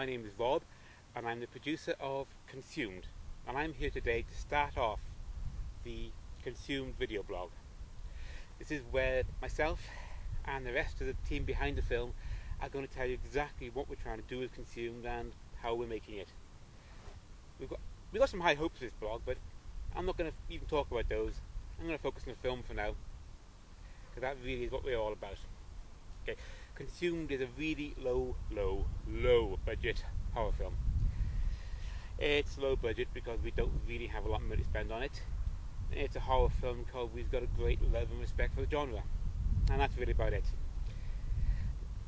My name is Rob and I'm the producer of Consumed, and I'm here today to start off the Consumed video blog. This is where myself and the rest of the team behind the film are going to tell you exactly what we're trying to do with Consumed and how we're making it. We've got some high hopes for this blog, but I'm not going to even talk about those. I'm going to focus on the film for now, because that really is what we're all about. Okay. Consumed is a really low budget horror film. It's low budget because we don't really have a lot of money to spend on it. It's a horror film because we've got a great love and respect for the genre, and that's really about it.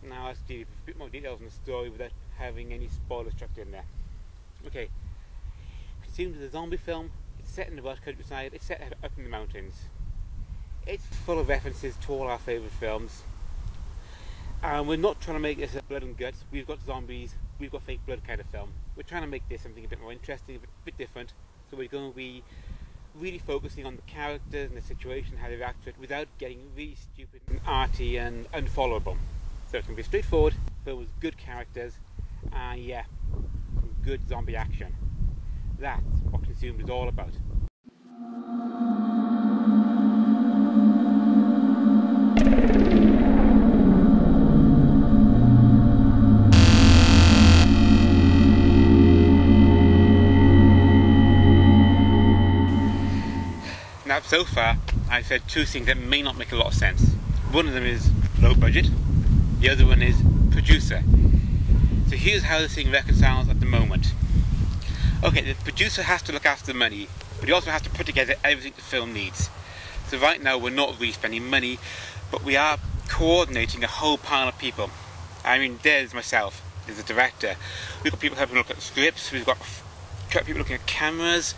Now I'll give you a bit more details on the story without having any spoilers chucked in there. Okay, Consumed is a zombie film. It's set in the Welsh countryside. It's set up in the mountains. It's full of references to all our favourite films. And we're not trying to make this a blood and guts. We've got zombies, we've got fake blood kind of film. We're trying to make this something a bit more interesting, a bit different. So we're going to be really focusing on the characters and the situation, how they react to it, without getting really stupid and arty and unfollowable. So it's going to be straightforward, film with good characters, and yeah, some good zombie action. That's what Consumed is all about. So far, I've said two things that may not make a lot of sense. One of them is low budget, the other one is producer. So here's how this thing reconciles at the moment. Okay, the producer has to look after the money, but he also has to put together everything the film needs. So right now we're not really spending money, but we are coordinating a whole pile of people. I mean, there's myself, there's the director, we've got people helping look at scripts, we've got people looking at cameras,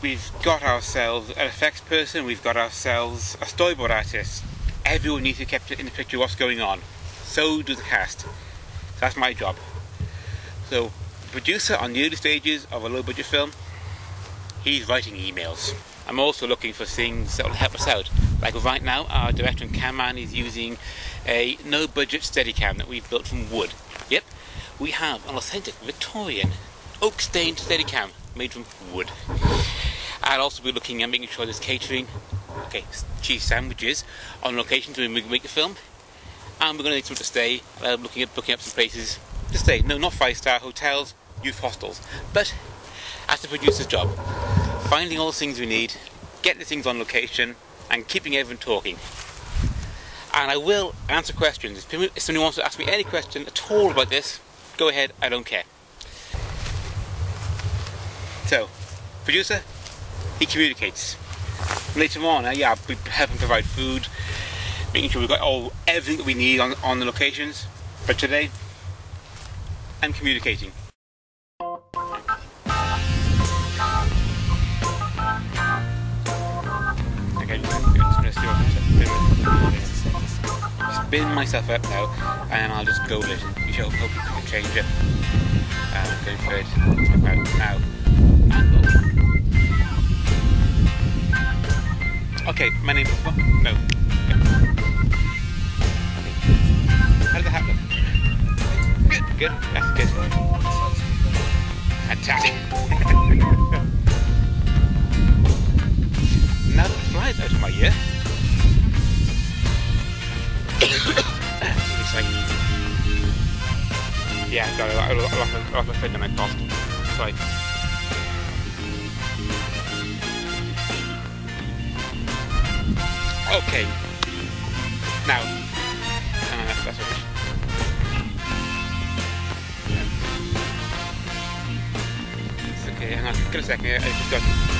we've got ourselves an effects person, we've got ourselves a storyboard artist. Everyone needs to be kept in the picture of what's going on. So do the cast. So that's my job. So the producer on the early stages of a low budget film, he's writing emails. I'm also looking for things that will help us out. Like right now, our director and cameraman is using a no budget Steadicam that we've built from wood. Yep, we have an authentic Victorian oak stained Steadicam made from wood. I'll also be looking at making sure there's catering, okay, cheese sandwiches on location so we can make the film. And we're going to need someone to stay. I'm looking at booking up some places to stay. No, not five-star hotels, youth hostels. But that's the producer's job. Finding all the things we need, getting the things on location, and keeping everyone talking. And I will answer questions. If someone wants to ask me any question at all about this, go ahead, I don't care. So, producer, he communicates. Later on, yeah, we help him provide food, making sure we've got everything that we need on the locations. But today, I'm communicating. Okay, I'm just gonna spin myself up now, and I'll just go with it. You should hope you can change it. I'm going for it about now. Okay, my name is what? No. Okay. How did that happen? Good, good. That's good. Fantastic. Now that the fly's out of my ear. Yeah, sorry, I lost my friend and I coughed. Sorry. Okay, now, that's rubbish. It's okay, hang on, give it a second, I just got